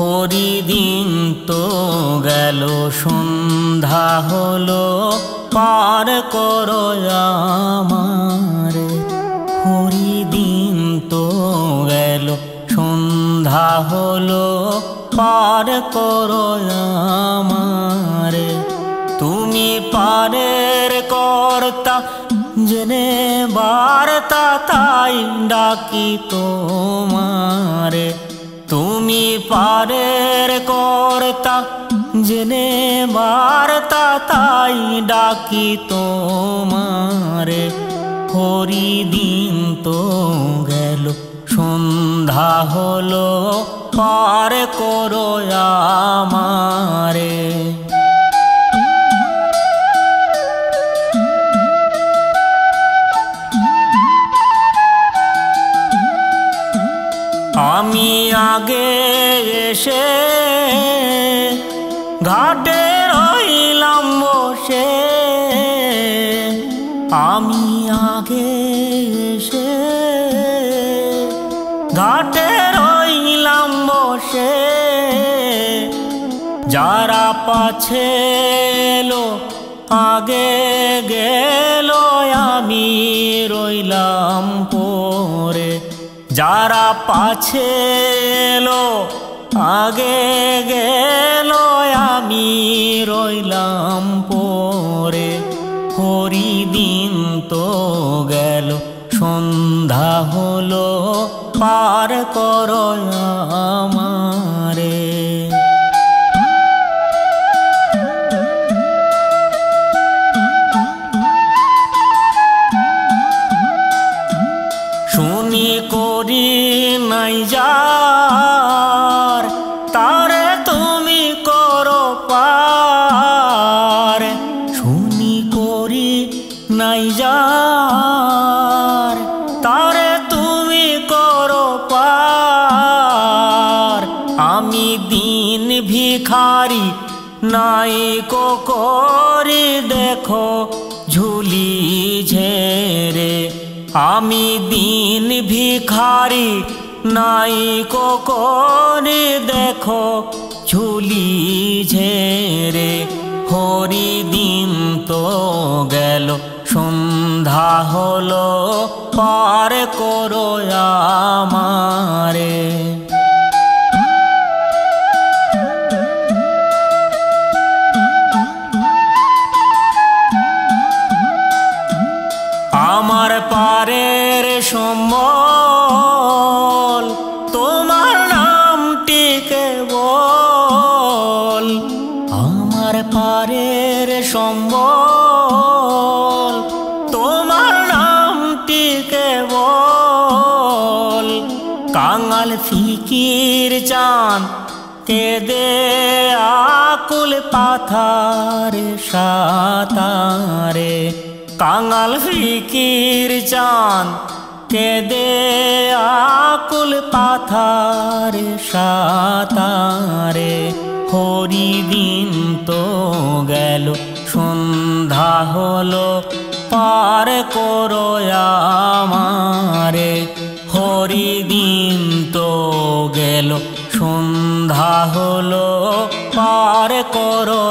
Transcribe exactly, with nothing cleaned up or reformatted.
হরি দিন তো গেল সন্ধ্যা হলো পার করো আমার। হরি দিন তো গেল সন্ধ্যা হলো পার করো আমার। তুমি পারের কর্তা জেনে বার্তা তাই ডাকি তোমারে। তুমি পারের কর্তা জেনে বার্তা তাই ডাকি তোমারে। হরি দিন তো গেল সন্ধ্যা হলো পার করো আমারে। আমি আগে এসে ঘাটে রইলাম বসে। আমি আগে এসে ঘাটে রইলাম বসে। যারা পাছে এলো আগে গেল আমি রইলাম পরে। যারা পাছে এলো আগে গেল আমি রইলাম পরে। হরি দিন তো গেল সন্ধ্যা হলো পার করো আমারে। শুনি করি নাই যার তারে তুমি করো পার। শুনি করি নাই যার তারে তুমি করো পার। আমি দিন ভিখারি নাই কো করি দেখো ঝুলি ঝেরে। আমি দিন ভিখারি নাই কো করে দেখো ঝুলি ঝেরে। হরি দিন তো গেল সন্ধ্যা হলো পার করো আমারে। আমার পারের সম্বল তোমার নামটিকে বল। আমার পারের সম্বল তোমার নামটিকে বল। কাঙাল ফিকির জান কেঁদে আকুল পাথার সাতারে। কাঙাল ফিকির জান কেঁদে আকুল পাথার সাতারে। হরি দিন তো গেল সন্ধ্যা হলো পার করো আমারে। হরি দিন তো গেল সন্ধ্যা হলো পার করো